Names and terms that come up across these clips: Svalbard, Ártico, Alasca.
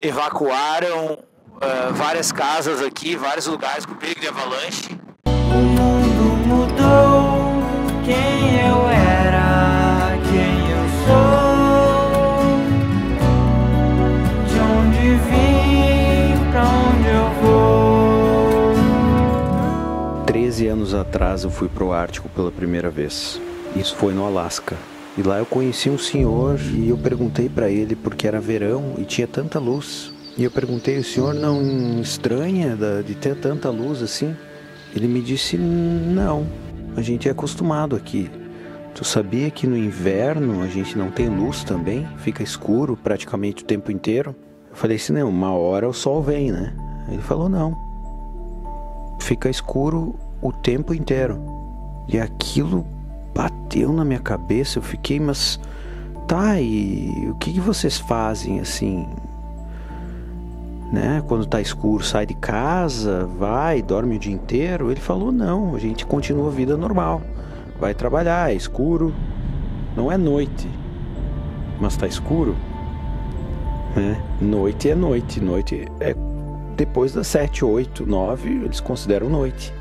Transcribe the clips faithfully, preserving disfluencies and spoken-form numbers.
evacuaram uh, várias casas aqui, vários lugares com perigo de avalanche. O mundo mudou, quem eu era, quem eu sou, de onde vim, pra onde eu vou. treze anos atrás eu fui pro Ártico pela primeira vez. Isso foi no Alasca. E lá eu conheci um senhor e eu perguntei para ele, porque era verão e tinha tanta luz. E eu perguntei, o senhor não estranha de ter tanta luz assim? Ele me disse, não, a gente é acostumado aqui. Tu sabia que no inverno a gente não tem luz também? Fica escuro praticamente o tempo inteiro? Eu falei assim, não, uma hora o sol vem, né? Ele falou, não, fica escuro o tempo inteiro. E aquilo bateu na minha cabeça, eu fiquei, mas tá, e o que, que vocês fazem assim, né, quando tá escuro? Sai de casa, vai, dorme o dia inteiro? Ele falou, não, a gente continua a vida normal, vai trabalhar, é escuro, não é noite, mas tá escuro, né, noite é noite, noite é depois das sete, oito, nove, eles consideram noite.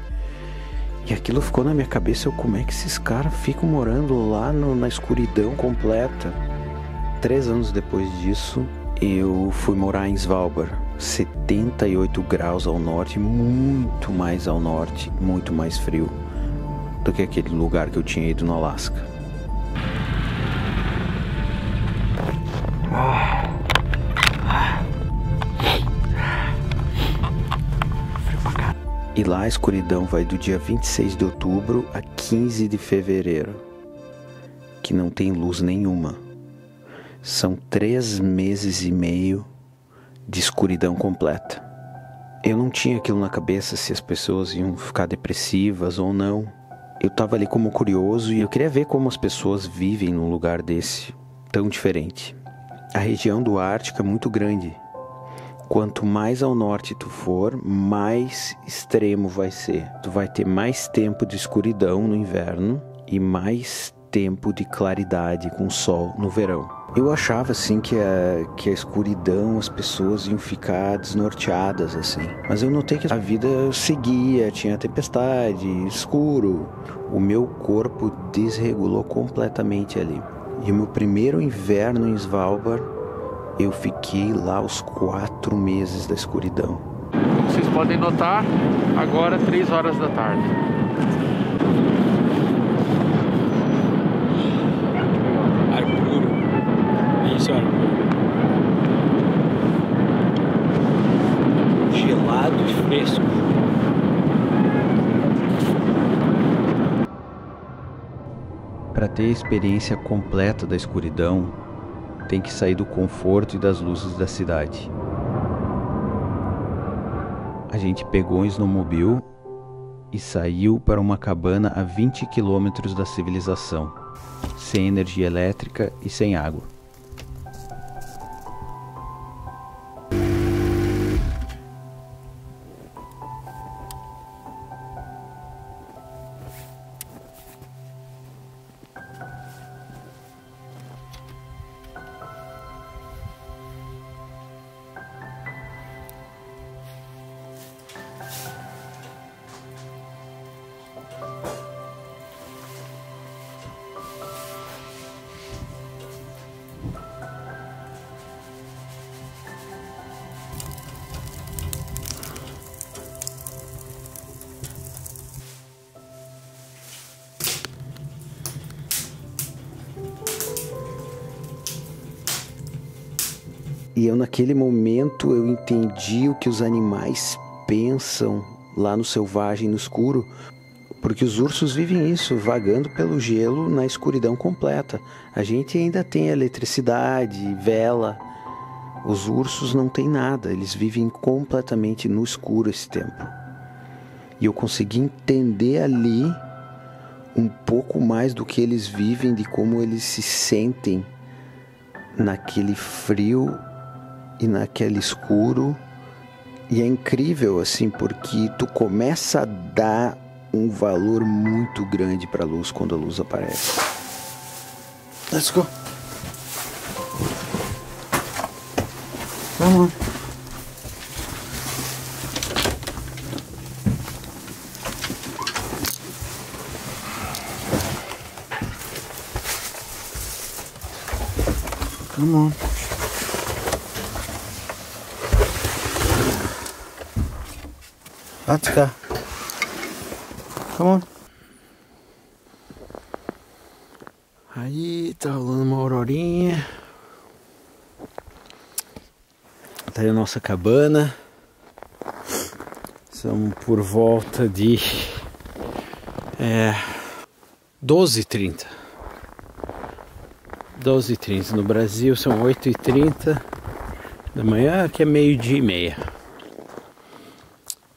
E aquilo ficou na minha cabeça, eu, como é que esses caras ficam morando lá no, na escuridão completa? Três anos depois disso, eu fui morar em Svalbard, setenta e oito graus ao norte, muito mais ao norte, muito mais frio do que aquele lugar que eu tinha ido no Alasca. Ah. E lá a escuridão vai do dia vinte e seis de outubro a quinze de fevereiro, que não tem luz nenhuma. São três meses e meio de escuridão completa. Eu não tinha aquilo na cabeça se as pessoas iam ficar depressivas ou não. Eu estava ali como curioso e eu queria ver como as pessoas vivem num lugar desse, tão diferente. A região do Ártico é muito grande. Quanto mais ao norte tu for, mais extremo vai ser. Tu vai ter mais tempo de escuridão no inverno e mais tempo de claridade com sol no verão. Eu achava assim que a, que a escuridão, as pessoas iam ficar desnorteadas assim. Mas eu notei que a vida seguia, tinha tempestade, escuro. O meu corpo desregulou completamente ali. E o meu primeiro inverno em Svalbard, eu fiquei lá os quatro meses da escuridão. Como vocês podem notar, agora três horas da tarde. Ar puro. Isso, ar puro. Gelado e fresco. Para ter a experiência completa da escuridão, tem que sair do conforto e das luzes da cidade. A gente pegou um snowmobile e saiu para uma cabana a vinte quilômetros da civilização, sem energia elétrica e sem água. E eu, naquele momento, eu entendi o que os animais pensam lá no selvagem, no escuro, porque os ursos vivem isso, vagando pelo gelo na escuridão completa. A gente ainda tem eletricidade, vela. Os ursos não têm nada, eles vivem completamente no escuro esse tempo. E eu consegui entender ali um pouco mais do que eles vivem, de como eles se sentem naquele frio e naquele escuro. E é incrível assim, porque tu começa a dar um valor muito grande para a luz quando a luz aparece. Let's go. Vamos lá. Come on. Let's go. Come on. Aí, tá rolando uma aurorinha. Tá aí a nossa cabana. São por volta de é, doze e trinta. doze e trinta, no Brasil são oito e trinta da manhã, que é meio-dia e meia.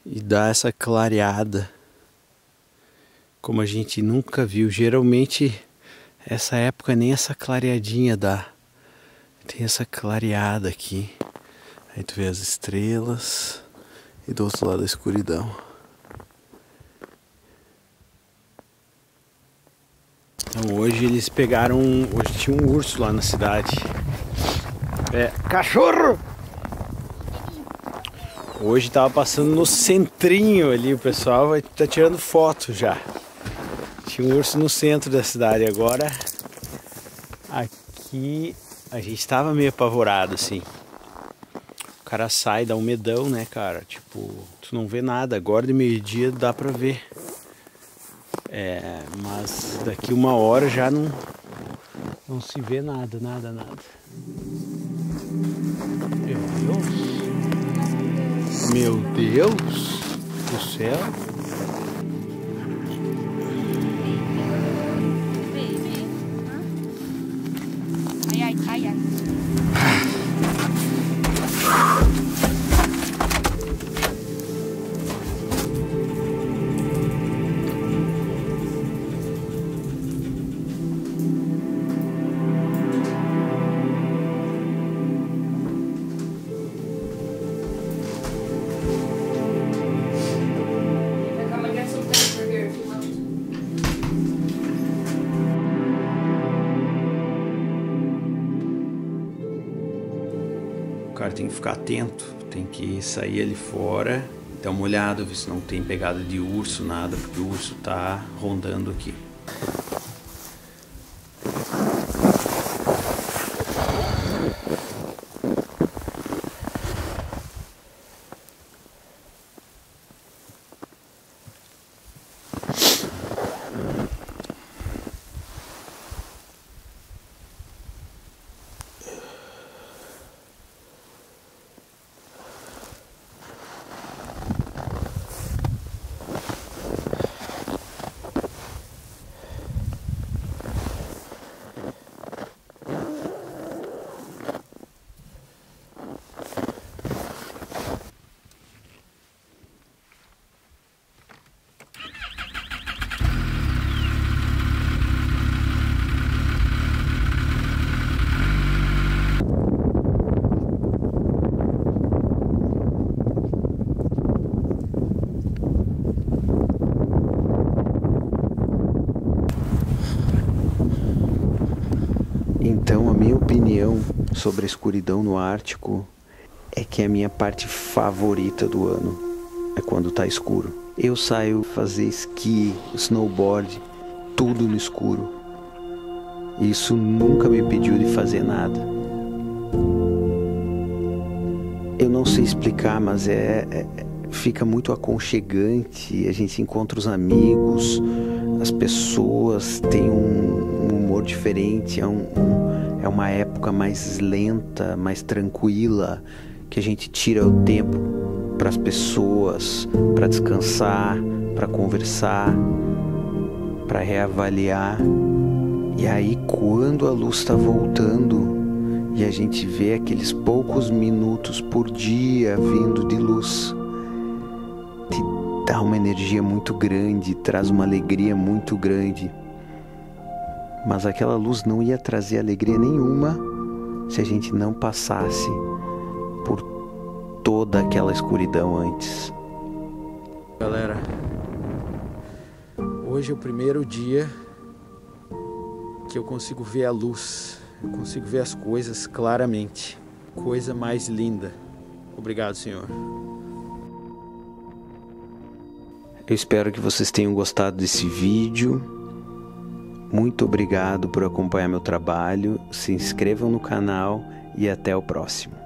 E dá essa clareada, como a gente nunca viu. Geralmente, essa época nem essa clareadinha dá. Tem essa clareada aqui. Aí tu vê as estrelas e do outro lado a escuridão. Então hoje eles pegaram, hoje tinha um urso lá na cidade. É, cachorro! Hoje tava passando no centrinho ali, o pessoal vai tá tirando foto já. Tinha um urso no centro da cidade. Agora aqui a gente tava meio apavorado assim. O cara sai, dá um medão, né, cara? Tipo, tu não vê nada. Agora de meio-dia dá pra ver. É, mas daqui uma hora já não, não se vê nada, nada, nada. Meu Deus! Meu Deus do céu! Ai, ai, ai, ai. Tem que ficar atento, tem que sair ali fora, dar uma olhada, ver se não tem pegada de urso, nada, porque o urso tá rondando aqui. Então, a minha opinião sobre a escuridão no Ártico é que a minha parte favorita do ano é quando tá escuro. Eu saio fazer esqui, snowboard, tudo no escuro. Isso nunca me impediu de fazer nada. Eu não sei explicar, mas é, é fica muito aconchegante. A gente encontra os amigos, as pessoas, tem um, um humor diferente, é um, um É uma época mais lenta, mais tranquila, que a gente tira o tempo para as pessoas, para descansar, para conversar, para reavaliar. E aí, quando a luz está voltando e a gente vê aqueles poucos minutos por dia vindo de luz, te dá uma energia muito grande, traz uma alegria muito grande. Mas aquela luz não ia trazer alegria nenhuma se a gente não passasse por toda aquela escuridão antes. Galera, hoje é o primeiro dia que eu consigo ver a luz, eu consigo ver as coisas claramente. Coisa mais linda. Obrigado, Senhor. Eu espero que vocês tenham gostado desse vídeo. Muito obrigado por acompanhar meu trabalho. Se inscrevam no canal e até o próximo.